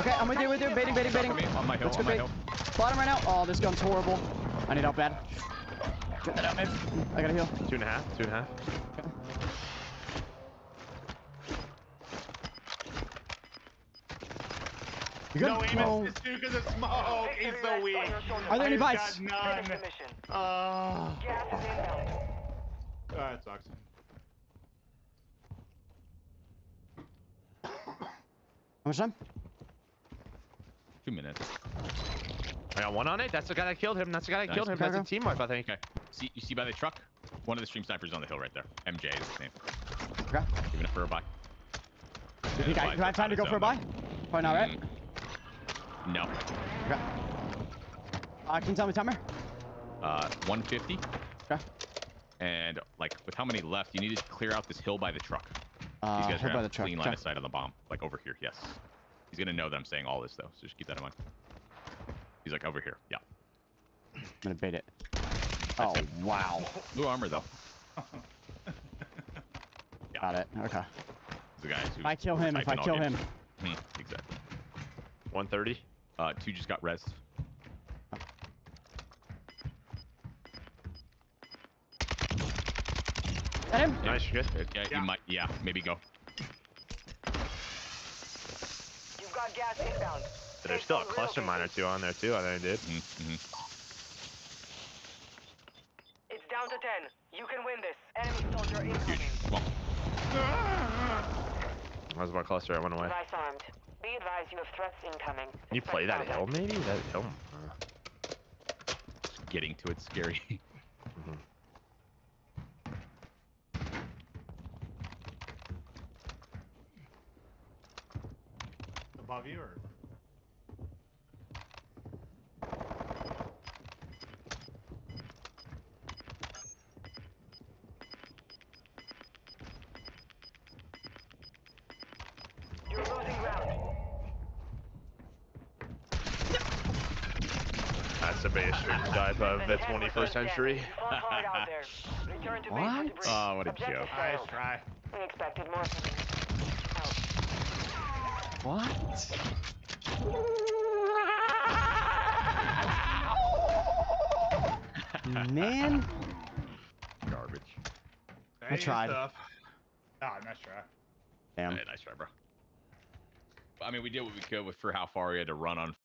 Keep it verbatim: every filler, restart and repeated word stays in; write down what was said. Okay, I'm with you, with you. Baiting, baiting, baiting. On my hill, Let's on my hill. Bottom right now. Oh, this gun's horrible. I need help bad. Get that out, man. I gotta heal. Two and a half, two and a half. Okay. No aim assist too because of smoke. He's so weak. Are there any bites? None. Oh. Uh, that sucks. How much time? Two minutes. I got one on it. That's the guy that killed him. That's the guy that nice. killed him. That's a team wipe, I think. Okay. See, you see by the truck? One of the stream snipers on the hill right there. M J is his name. Okay. Giving it for a buy. Do you I, I have time to go for a buy? Probably not, right? Mm, no. Okay. Uh, can you tell me timer? Uh, one fifty. Okay. And like, with how many left, you need to clear out this hill by the truck. Uh, These guys are by the truck. Clean line okay. of sight on the bomb, like over here. Yes. He's gonna know that I'm saying all this though, so just keep that in mind. He's like over here. Yeah. I'm gonna bait it. That's oh him. wow. Blue armor though. yeah. Got it. Okay. The guy who's I kill him if I kill him. Hmm, exactly. one thirty. Uh, two just got res. Oh. Got him. Nice shit. Yeah, yeah. You might, yeah, maybe go. You've got gas inbound. There's still a cluster mine or two on there too. I think I did. Mm-hmm. It's down to ten. You can win this. Enemy soldier incoming. That was my cluster. I went away. Nice armed. Be advised, you have threats incoming. Can you play that hill, maybe? That hill. Uh, just getting to it's scary. mm-hmm. Above you, or? Of the twenty-first century. What? Oh, what a joke. Nice try. We expected more. What? Man. Garbage. I tried. Ah, nice try. Damn. Hey, nice try, bro. I mean, we did what we could with for how far we had to run on.